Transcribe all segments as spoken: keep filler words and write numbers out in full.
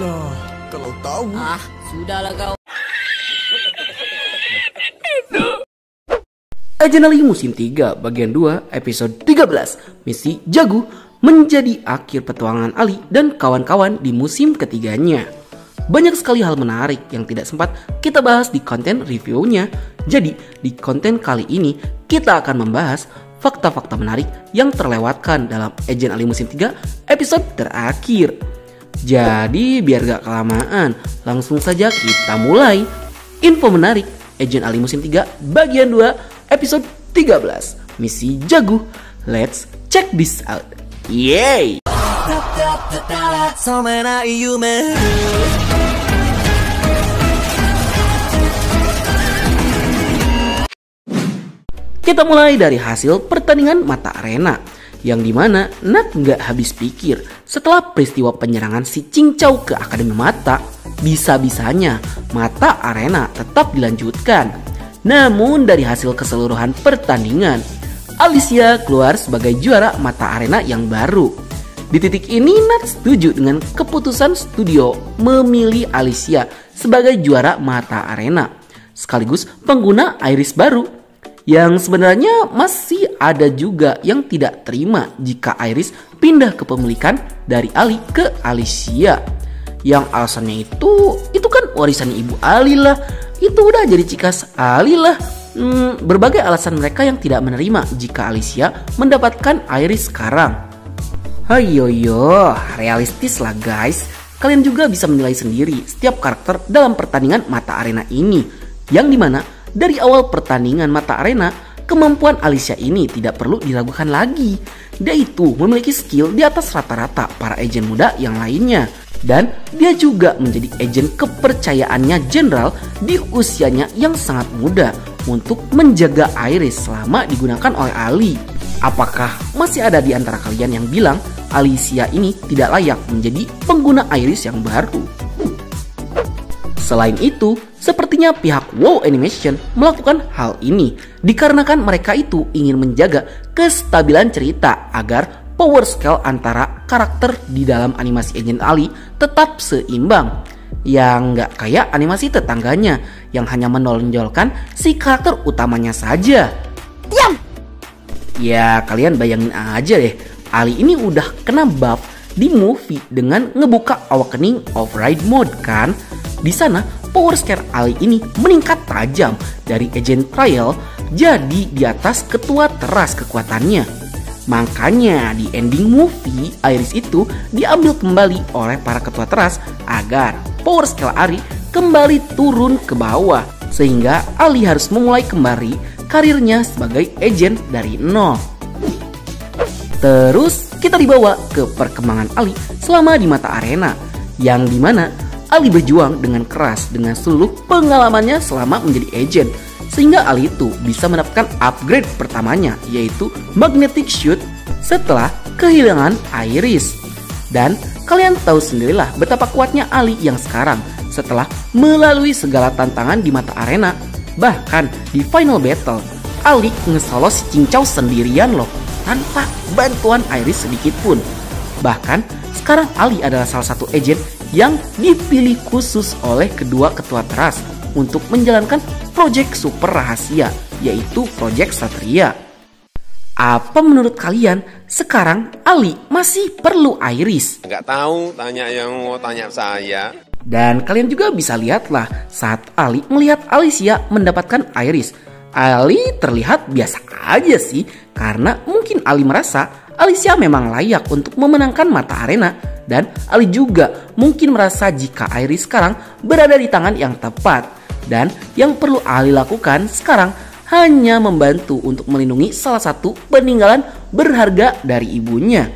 Alah, kalau tahu. Ah, sudahlah kau. Ejen Ali musim tiga bagian dua episode tiga belas. Misi Jago menjadi akhir petualangan Ali dan kawan-kawan di musim ketiganya. Banyak sekali hal menarik yang tidak sempat kita bahas di konten reviewnya. Jadi di konten kali ini kita akan membahas fakta-fakta menarik yang terlewatkan dalam Ejen Ali musim tiga episode terakhir. Jadi biar gak kelamaan, langsung saja kita mulai. Info menarik Ejen Ali musim tiga bagian dua episode tiga belas. Misi Jago. Let's check this out. Yeay. Kita mulai dari hasil pertandingan mata arena, yang dimana Nat nggak habis pikir setelah peristiwa penyerangan si Cincau ke Akademi Mata. Bisa-bisanya mata arena tetap dilanjutkan. Namun dari hasil keseluruhan pertandingan, Alicia keluar sebagai juara mata arena yang baru. Di titik ini Nat setuju dengan keputusan studio memilih Alicia sebagai juara mata arena, sekaligus pengguna Iris baru. Yang sebenarnya masih ada juga yang tidak terima jika Iris pindah kepemilikan dari Ali ke Alicia. Yang alasannya itu, itu kan warisan ibu Ali lah, itu udah jadi cikas Ali lah. Hmm, berbagai alasan mereka yang tidak menerima jika Alicia mendapatkan Iris sekarang. Hayoyo, realistis lah guys. Kalian juga bisa menilai sendiri setiap karakter dalam pertandingan mata arena ini. Yang dimana dari awal pertandingan mata arena, kemampuan Alicia ini tidak perlu diragukan lagi. Dia itu memiliki skill di atas rata-rata para ejen muda yang lainnya. Dan dia juga menjadi ejen kepercayaannya Jenderal di usianya yang sangat muda untuk menjaga Iris selama digunakan oleh Ali. Apakah masih ada di antara kalian yang bilang Alicia ini tidak layak menjadi pengguna Iris yang baru? Selain itu, sepertinya pihak WoW Animation melakukan hal ini dikarenakan mereka itu ingin menjaga kestabilan cerita agar power scale antara karakter di dalam animasi Ejen Ali tetap seimbang. Yang nggak kayak animasi tetangganya yang hanya menonjolkan si karakter utamanya saja. Diam! Ya kalian bayangin aja deh, Ali ini udah kena buff di movie dengan ngebuka Awakening Override Mode kan? Di sana, power scale Ali ini meningkat tajam dari Ejen Trial jadi di atas ketua teras kekuatannya. Makanya di ending movie, Iris itu diambil kembali oleh para ketua teras agar power scale Ali kembali turun ke bawah. Sehingga Ali harus memulai kembali karirnya sebagai Ejen dari nol. Terus kita dibawa ke perkembangan Ali selama di mata arena, yang dimana Ali berjuang dengan keras dengan seluruh pengalamannya selama menjadi ejen, sehingga Ali itu bisa mendapatkan upgrade pertamanya, yaitu Magnetic Shield setelah kehilangan Iris. Dan kalian tahu sendirilah betapa kuatnya Ali yang sekarang setelah melalui segala tantangan di mata arena. Bahkan di final battle, Ali ngesolos Cincau sendirian loh, tanpa bantuan Iris sedikitpun. Bahkan sekarang Ali adalah salah satu ejen yang dipilih khusus oleh kedua ketua teras untuk menjalankan proyek super rahasia, yaitu proyek Satria. Apa menurut kalian sekarang Ali masih perlu Iris? Nggak tahu, tanya yang mau tanya saya. Dan kalian juga bisa lihatlah saat Ali melihat Alicia mendapatkan Iris, Ali terlihat biasa aja sih, karena mungkin Ali merasa Alicia memang layak untuk memenangkan mata arena. Dan Ali juga mungkin merasa jika Iris sekarang berada di tangan yang tepat. Dan yang perlu Ali lakukan sekarang hanya membantu untuk melindungi salah satu peninggalan berharga dari ibunya,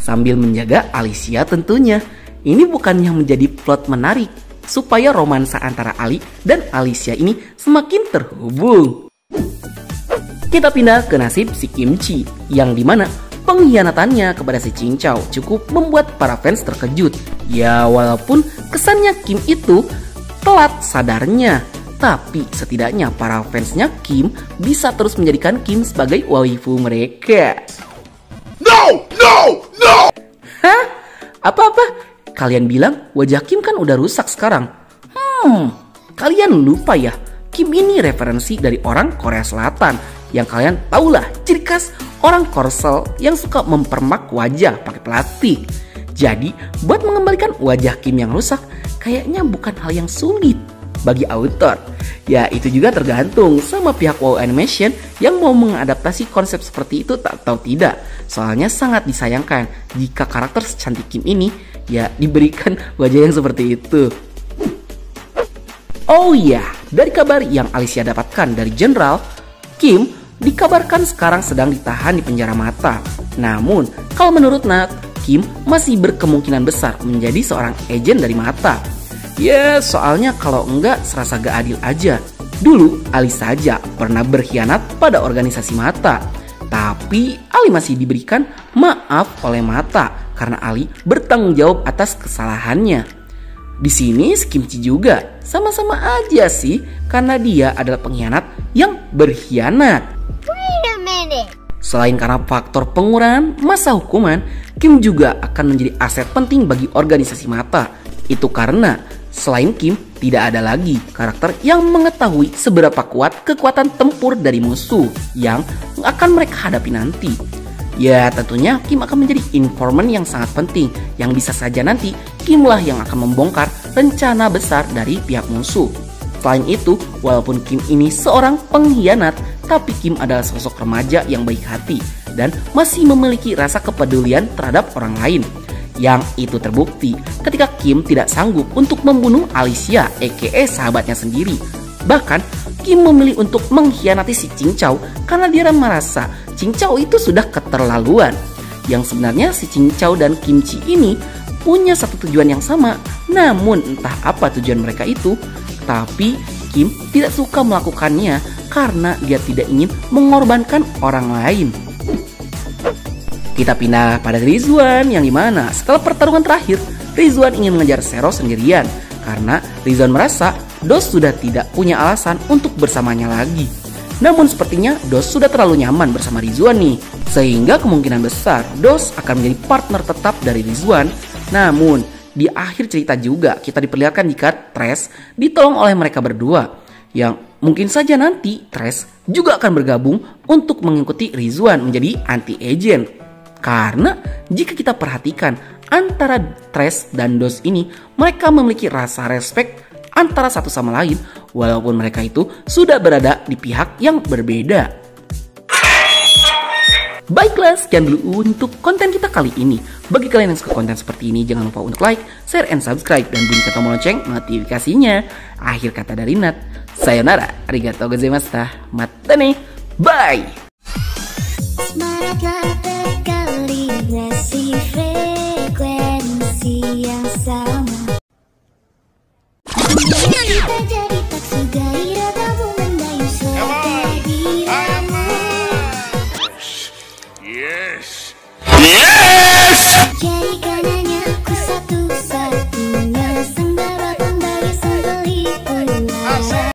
sambil menjaga Alicia tentunya. Ini bukan yang menjadi plot menarik supaya romansa antara Ali dan Alicia ini semakin terhubung. Kita pindah ke nasib si Kimchi, yang dimana pengkhianatannya kepada si Cincau cukup membuat para fans terkejut. Ya walaupun kesannya Kim itu telat sadarnya, tapi setidaknya para fansnya Kim bisa terus menjadikan Kim sebagai waifu mereka. No, no, no. Hah? Apa-apa? Kalian bilang wajah Kim kan udah rusak sekarang. Hmm, kalian lupa ya, Kim ini referensi dari orang Korea Selatan. Yang kalian tahulah ciri khas orang Korsel yang suka mempermak wajah pakai plastik. Jadi buat mengembalikan wajah Kim yang rusak kayaknya bukan hal yang sulit bagi autor. Ya itu juga tergantung sama pihak WoW Animation yang mau mengadaptasi konsep seperti itu tak tahu tidak. Soalnya sangat disayangkan jika karakter secantik Kim ini ya diberikan wajah yang seperti itu. Oh iya, dari kabar yang Alicia dapatkan dari Jenderal, Kim dikabarkan sekarang sedang ditahan di penjara mata. Namun kalau menurut Nat, Kim masih berkemungkinan besar menjadi seorang ejen dari mata. Ya, soalnya kalau enggak serasa gak adil aja. Dulu Ali saja pernah berkhianat pada organisasi mata. Tapi Ali masih diberikan maaf oleh mata karena Ali bertanggung jawab atas kesalahannya. Di sini si Kimchi juga sama-sama aja sih karena dia adalah pengkhianat yang berkhianat. Wait a minute. Selain karena faktor pengurangan masa hukuman, Kim juga akan menjadi aset penting bagi organisasi mata. Itu karena selain Kim, tidak ada lagi karakter yang mengetahui seberapa kuat kekuatan tempur dari musuh yang akan mereka hadapi nanti. Ya tentunya Kim akan menjadi informan yang sangat penting, yang bisa saja nanti Kimlah yang akan membongkar rencana besar dari pihak musuh. Selain itu, walaupun Kim ini seorang pengkhianat, tapi Kim adalah sosok remaja yang baik hati dan masih memiliki rasa kepedulian terhadap orang lain. Yang itu terbukti ketika Kim tidak sanggup untuk membunuh Alicia aka sahabatnya sendiri. Bahkan Kim memilih untuk mengkhianati si Cincau karena dia merasa Cincau itu sudah keterlaluan. Yang sebenarnya si Cincau dan Kimchi ini punya satu tujuan yang sama, namun entah apa tujuan mereka itu. Tapi Kim tidak suka melakukannya karena dia tidak ingin mengorbankan orang lain. Kita pindah pada Rizwan yang dimana setelah pertarungan terakhir Rizwan ingin mengejar Sero sendirian karena Rizwan merasa Dos sudah tidak punya alasan untuk bersamanya lagi. Namun sepertinya Dos sudah terlalu nyaman bersama Rizwan nih, sehingga kemungkinan besar Dos akan menjadi partner tetap dari Rizwan. Namun di akhir cerita juga kita diperlihatkan jika Tres ditolong oleh mereka berdua, yang mungkin saja nanti Tres juga akan bergabung untuk mengikuti Rizwan menjadi anti-agent. Karena jika kita perhatikan antara Tres dan Dos ini, mereka memiliki rasa respek antara satu sama lain walaupun mereka itu sudah berada di pihak yang berbeda. Baiklah, sekian dulu untuk konten kita kali ini. Bagi kalian yang suka konten seperti ini, jangan lupa untuk like, share, and subscribe, dan bunyikan tombol lonceng notifikasinya. Akhir kata dari Nat, sayonara, arigatou gozaimashita, mata ne, bye! Nasi frekuensi yang sama. Kita jadi taksu gairah gabungan dayu serta diramu. Yes, yes. Jadikan